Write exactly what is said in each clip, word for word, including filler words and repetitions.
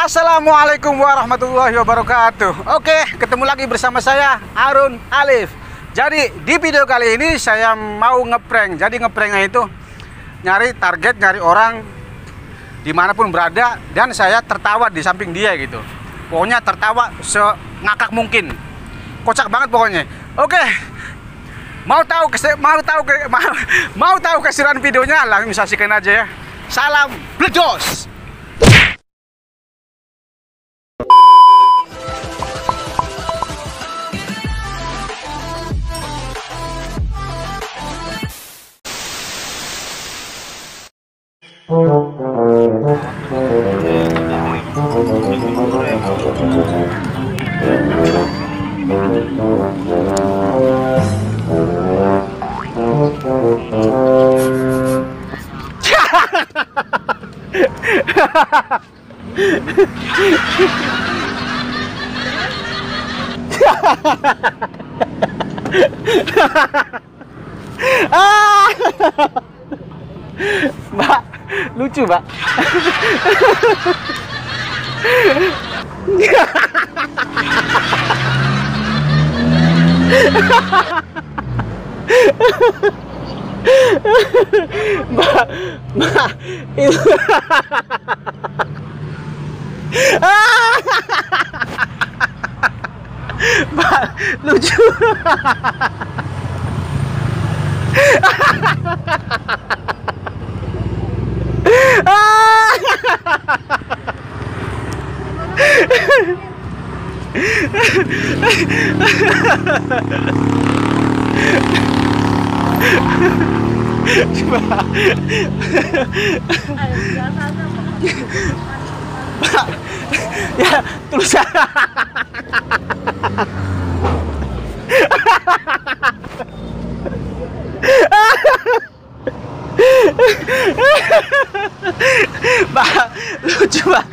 Assalamualaikum warahmatullahi wabarakatuh. Oke, ketemu lagi bersama saya Arun Alif. Jadi di video kali ini saya mau ngeprank. Jadi ngepranknya itu nyari target, nyari orang dimanapun berada, dan saya tertawa di samping dia gitu. Pokoknya tertawa sengakak mungkin, kocak banget pokoknya. Oke, mau tahu mau tahu mau, mau tahu keseruan videonya, langsung saksikan aja ya. Salam Bledoss. Mbak, lucu mbak. Mbak, mbak, itu mbak, lucu. Coba. Ya, tulisan. Mbak, lucu mbak.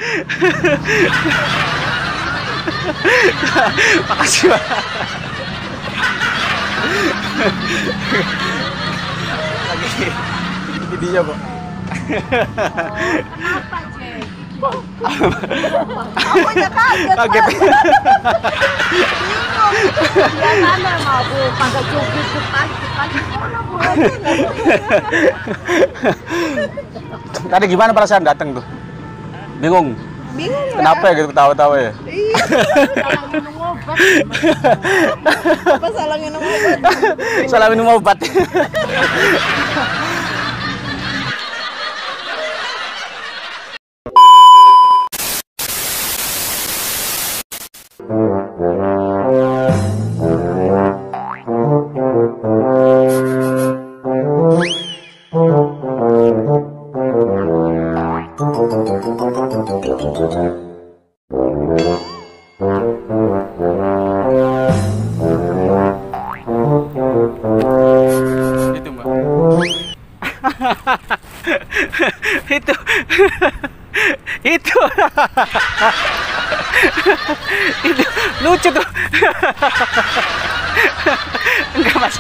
Makasih mbak. Lagi videonya mbak. Kenapa Jay? Aku aja kaget. Ya mana mau bu, pakai jogging cepat cepat. Tadi gimana perasaan datang tuh? Bingung. Bingung. Kenapa ya gitu ketawa-tawa ya? Iya. Salah minum obat. Apa salah minum obat? Salah minum obat. itu itu itu lucu tuh. Enggak mas,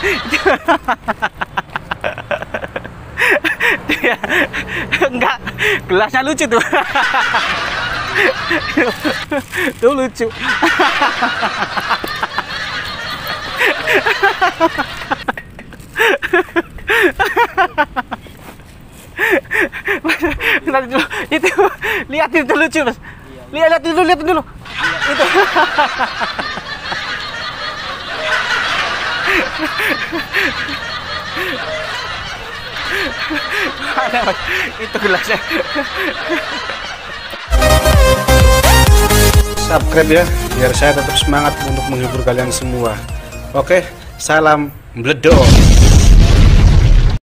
enggak, gelasnya lucu tuh tuh lucu. Itu lihat itu lucu mas, lihat lihat dulu lihat dulu itu. Mana mas itu gelasnya? Subscribe ya biar saya tetap semangat untuk menghibur kalian semua. Oke, salam Bledoss.